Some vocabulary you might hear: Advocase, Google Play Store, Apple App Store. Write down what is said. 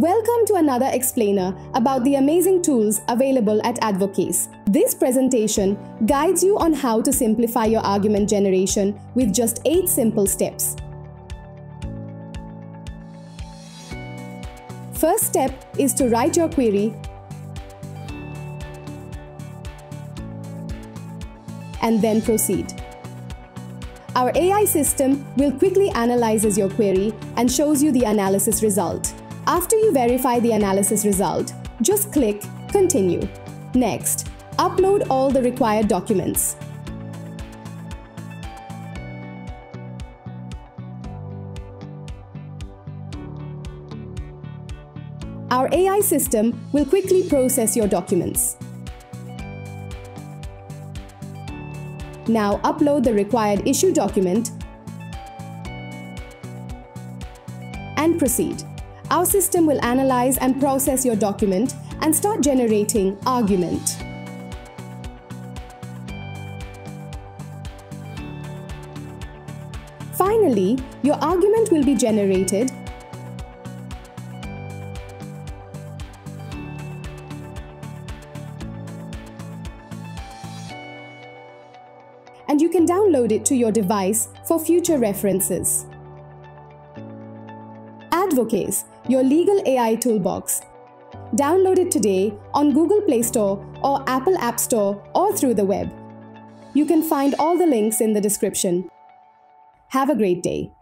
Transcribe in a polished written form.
Welcome to another explainer about the amazing tools available at Advocase. This presentation guides you on how to simplify your argument generation with just 8 simple steps. First step is to write your query and then proceed. Our AI system will quickly analyze your query and shows you the analysis result. After you verify the analysis result, just click Continue. Next, upload all the required documents. Our AI system will quickly process your documents. Now upload the required issue document and proceed. Our system will analyze and process your document and start generating argument. Finally, your argument will be generated and you can download it to your device for future references. Advocase, your legal AI toolbox. Download it today on Google Play Store or Apple App Store or through the web. You can find all the links in the description. Have a great day.